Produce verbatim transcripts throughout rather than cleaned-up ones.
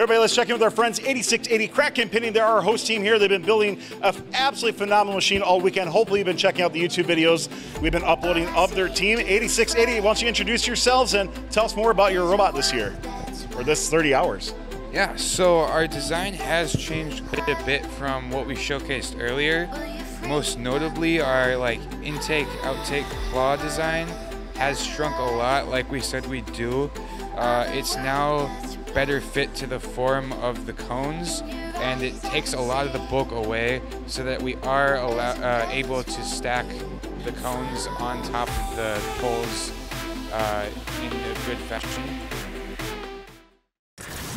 Everybody, let's check in with our friends eighty-six eighty Kraken-Pinion. They're our host team here. They've been building an absolutely phenomenal machine all weekend. Hopefully you've been checking out the YouTube videos we've been uploading of their team. eighty-six eighty, why don't you introduce yourselves and tell us more about your robot this year, or this thirty hours. Yeah, so our design has changed quite a bit from what we showcased earlier. Most notably, our like intake, outtake, claw design has shrunk a lot, like we said we do. Uh, it's now better fit to the form of the cones, and it takes a lot of the bulk away so that we are uh, able to stack the cones on top of the poles uh, in a good fashion.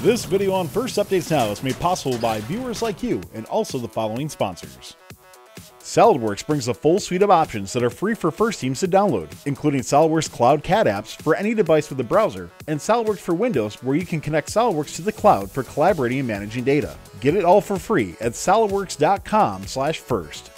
This video on First Updates Now is made possible by viewers like you and also the following sponsors. SolidWorks brings a full suite of options that are free for first teams to download, including SolidWorks Cloud C A D apps for any device with a browser, and SolidWorks for Windows, where you can connect SolidWorks to the cloud for collaborating and managing data. Get it all for free at solidworks dot com slash first.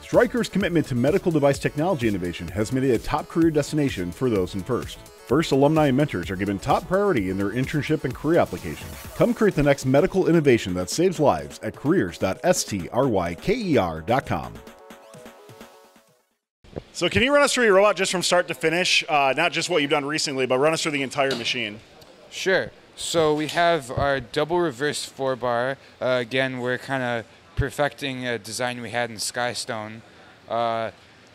Stryker's commitment to medical device technology innovation has made it a top career destination for those in FIRST. FIRST alumni and mentors are given top priority in their internship and career application. Come create the next medical innovation that saves lives at careers dot stryker dot com. So can you run us through your robot just from start to finish? Uh, not just what you've done recently, but run us through the entire machine. Sure. So we have our double reverse four bar. Uh, again, we're kind of perfecting a design we had in Skystone. Uh,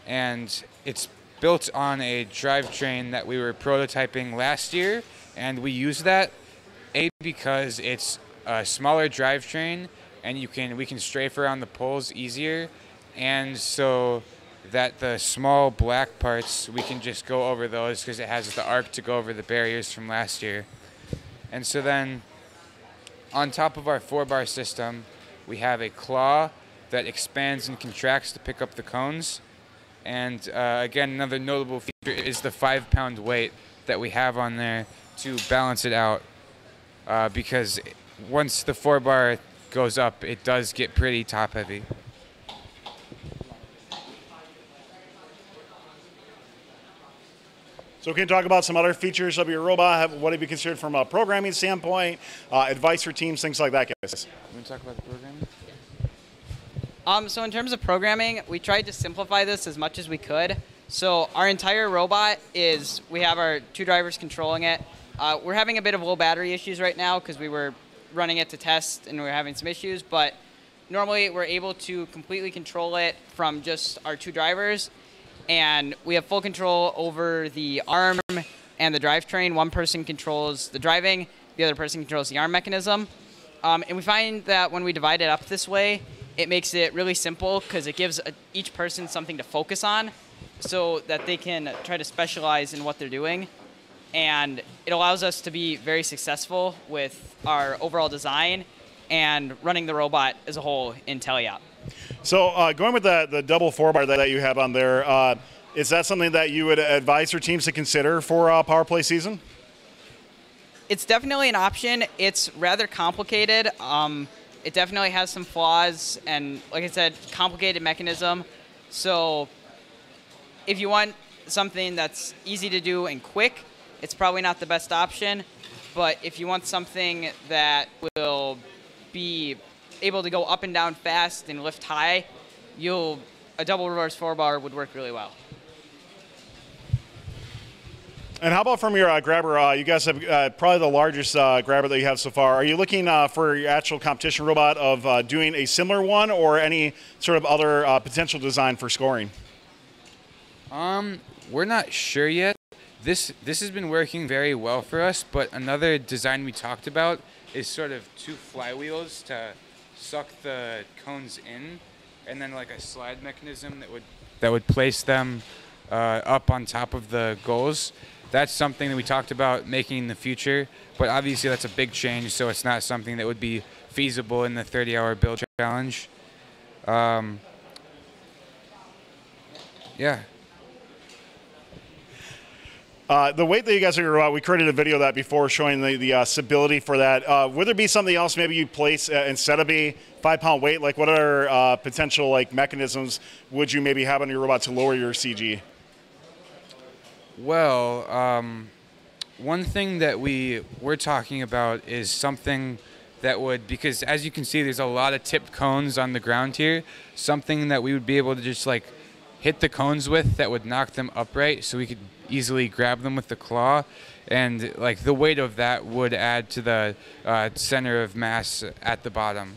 and it's built on a drivetrain that we were prototyping last year, and we use that A because it's a smaller drivetrain and you can we can strafe around the poles easier, and so that the small black parts we can just go over those because it has the arc to go over the barriers from last year. And so then on top of our four bar system we have a claw that expands and contracts to pick up the cones. And uh, again, another notable feature is the five pound weight that we have on there to balance it out, uh, because once the four bar goes up, it does get pretty top heavy. So can you talk about some other features of your robot? What have you considered from a programming standpoint, uh, advice for teams, things like that, guys? You want to talk about the programming? Um, so in terms of programming, we tried to simplify this as much as we could. So our entire robot is, we have our two drivers controlling it. Uh, we're having a bit of low battery issues right now because we were running it to test and we were having some issues, but normally we're able to completely control it from just our two drivers, and we have full control over the arm and the drivetrain. One person controls the driving, the other person controls the arm mechanism. Um, and we find that when we divide it up this way, it makes it really simple because it gives a, each person something to focus on so that they can try to specialize in what they're doing. And it allows us to be very successful with our overall design and running the robot as a whole in Teleop. So uh, going with the, the double four bar that, that you have on there, uh, is that something that you would advise your teams to consider for uh, PowerPlay season? It's definitely an option. It's rather complicated. Um, It definitely has some flaws and, like I said, complicated mechanism. So if you want something that's easy to do and quick, it's probably not the best option. But if you want something that will be able to go up and down fast and lift high, you'll, a double reverse four bar would work really well. And how about from your uh, grabber? Uh, you guys have uh, probably the largest uh, grabber that you have so far. Are you looking uh, for your actual competition robot of uh, doing a similar one, or any sort of other uh, potential design for scoring? Um, we're not sure yet. This this has been working very well for us, but another design we talked about is sort of two flywheels to suck the cones in, and then like a slide mechanism that would that would place them uh, up on top of the goals. That's something that we talked about making in the future, but obviously that's a big change, so it's not something that would be feasible in the thirty hour build challenge. Um, yeah. Uh, the weight that you guys are, uh, we created a video of that before showing the, the uh, stability for that. Uh, would there be something else maybe you place uh, instead of a five pound weight? Like what other uh, potential like mechanisms would you maybe have on your robot to lower your C G? Well, um, one thing that we were talking about is something that would, because as you can see, there's a lot of tipped cones on the ground here, something that we would be able to just like hit the cones with that would knock them upright so we could easily grab them with the claw. And like the weight of that would add to the uh, center of mass at the bottom.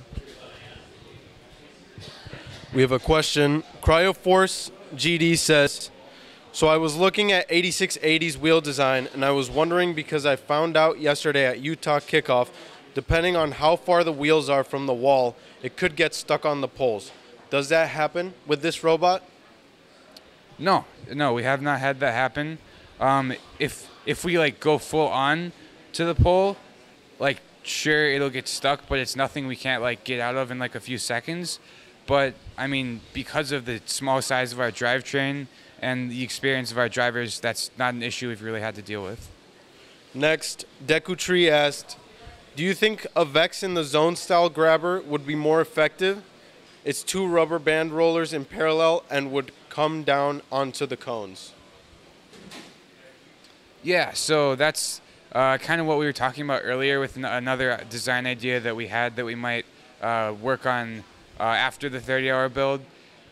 We have a question. CryoForceGD says, so I was looking at eighty-six eighty's wheel design and I was wondering because I found out yesterday at Utah kickoff, depending on how far the wheels are from the wall, it could get stuck on the poles. Does that happen with this robot? No, no, we have not had that happen. Um, if if we like go full on to the pole, like sure it'll get stuck, but it's nothing we can't like get out of in like a few seconds. But I mean, because of the small size of our drivetrain and the experience of our drivers, that's not an issue we've really had to deal with. Next, Deku Tree asked, do you think a Vex in the zone style grabber would be more effective? It's two rubber band rollers in parallel and would come down onto the cones. Yeah, so that's uh, kind of what we were talking about earlier with n another design idea that we had that we might uh, work on uh, after the thirty hour build,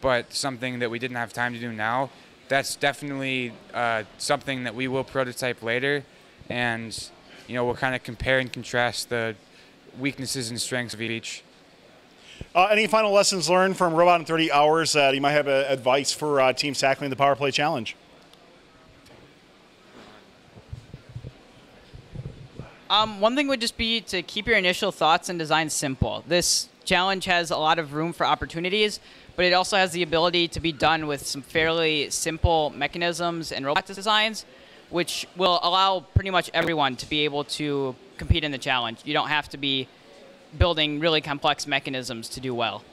but something that we didn't have time to do now. That's definitely uh, something that we will prototype later, and you know, we'll kind of compare and contrast the weaknesses and strengths of each. Uh, any final lessons learned from Robot in thirty hours? Uh, you might have uh, advice for uh, teams tackling the PowerPlay challenge. Um, one thing would just be to keep your initial thoughts and design simple. This challenge has a lot of room for opportunities, but it also has the ability to be done with some fairly simple mechanisms and robot designs, which will allow pretty much everyone to be able to compete in the challenge. You don't have to be building really complex mechanisms to do well.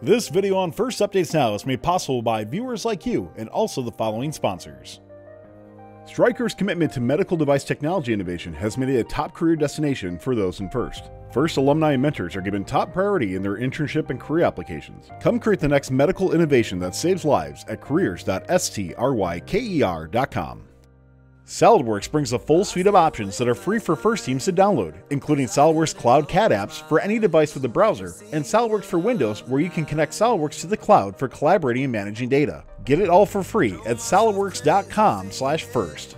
This video on First Updates Now is made possible by viewers like you and also the following sponsors. Stryker's commitment to medical device technology innovation has made it a top career destination for those in First. First alumni and mentors are given top priority in their internship and career applications. Come create the next medical innovation that saves lives at careers dot stryker dot com. SolidWorks brings a full suite of options that are free for First teams to download, including SolidWorks Cloud C A D apps for any device with a browser, and SolidWorks for Windows, where you can connect SolidWorks to the cloud for collaborating and managing data. Get it all for free at solidworks dot com slash first.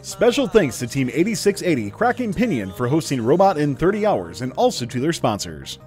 Special thanks to Team eighty-six eighty Kraken-Pinion for hosting Robot in thirty hours and also to their sponsors.